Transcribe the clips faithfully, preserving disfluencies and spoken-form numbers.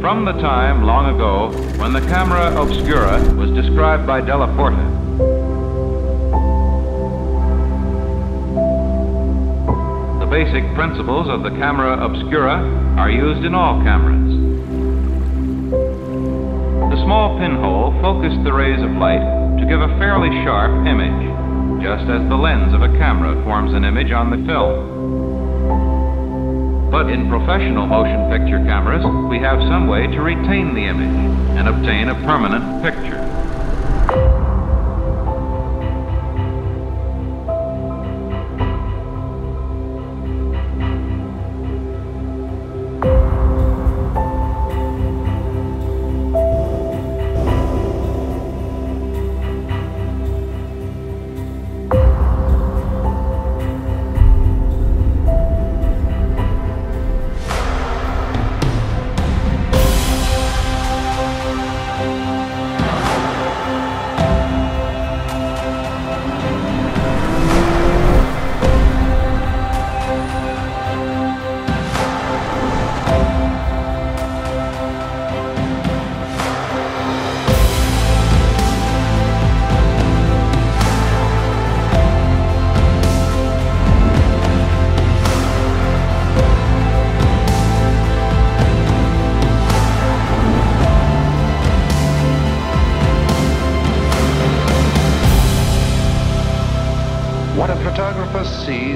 from the time long ago when the camera obscura was described by Della Porta. The basic principles of the camera obscura are used in all cameras. The small pinhole focused the rays of light to give a fairly sharp image, just as the lens of a camera forms an image on the film. But in professional motion picture cameras, we have some way to retain the image and obtain a permanent picture.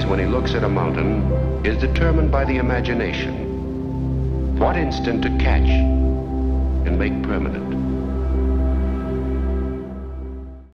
When he looks at a mountain, is determined by the imagination. What instant to catch and make permanent.